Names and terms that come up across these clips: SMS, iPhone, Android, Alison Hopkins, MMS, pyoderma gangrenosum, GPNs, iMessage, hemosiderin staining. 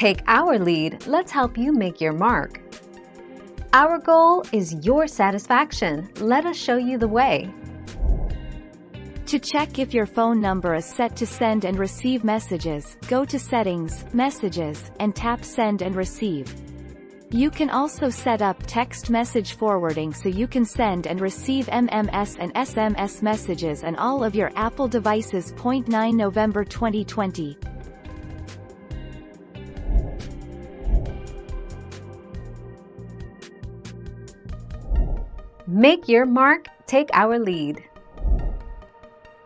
Take our lead, let's help you make your mark. Our goal is your satisfaction. Let us show you the way. To check if your phone number is set to send and receive messages, go to Settings, Messages, and tap Send and Receive. You can also set up text message forwarding so you can send and receive MMS and SMS messages on all of your Apple devices. 9 November 2020. Make your mark, take our lead.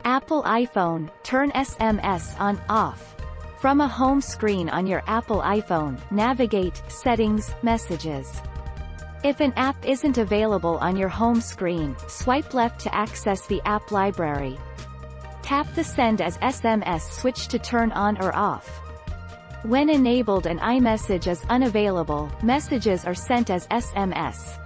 Apple iPhone, turn SMS on, off. From a home screen on your Apple iPhone, navigate, Settings, Messages. If an app isn't available on your home screen, swipe left to access the app library. Tap the Send as SMS switch to turn on or off. When enabled and iMessage is unavailable, messages are sent as SMS.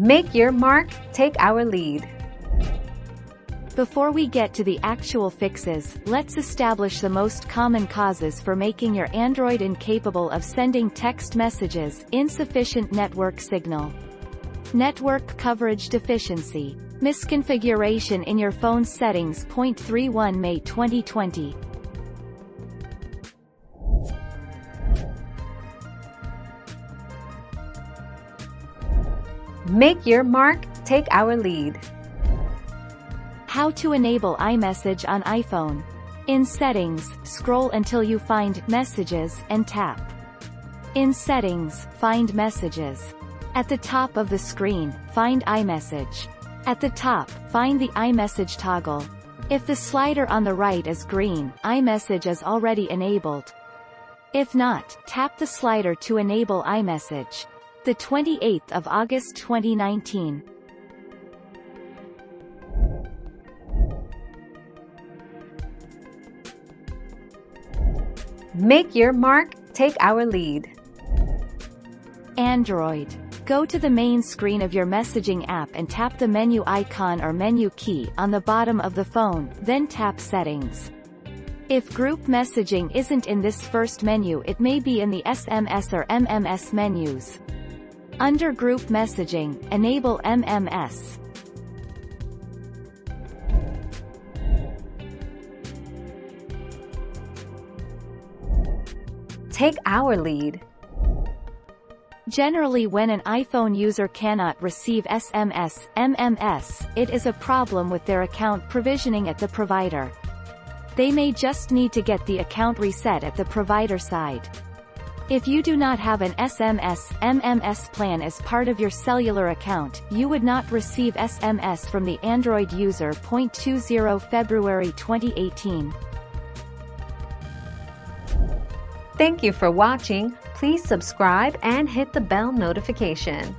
Make your mark, take our lead. Before we get to the actual fixes, let's establish the most common causes for making your Android incapable of sending text messages. Insufficient network signal, network coverage deficiency, misconfiguration in your phone settings. 31 May 2020. Make your mark, take our lead. How to enable iMessage on iPhone. In Settings, scroll until you find Messages and tap. In Settings, find Messages. At the top of the screen, find iMessage. At the top, find the iMessage toggle. If the slider on the right is green, iMessage is already enabled. If not, tap the slider to enable iMessage. The 28th of August 2019. Make your mark, take our lead. Android. Go to the main screen of your messaging app and tap the menu icon or menu key on the bottom of the phone, then tap Settings. If group messaging isn't in this first menu, it may be in the SMS or MMS menus. Under Group Messaging, enable MMS. Take our lead. Generally, when an iPhone user cannot receive SMS, MMS, it is a problem with their account provisioning at the provider. They may just need to get the account reset at the provider side. If you do not have an SMS, MMS plan as part of your cellular account, you would not receive SMS from the Android user. 20 February 2018. Thank you for watching. Please subscribe and hit the bell notification.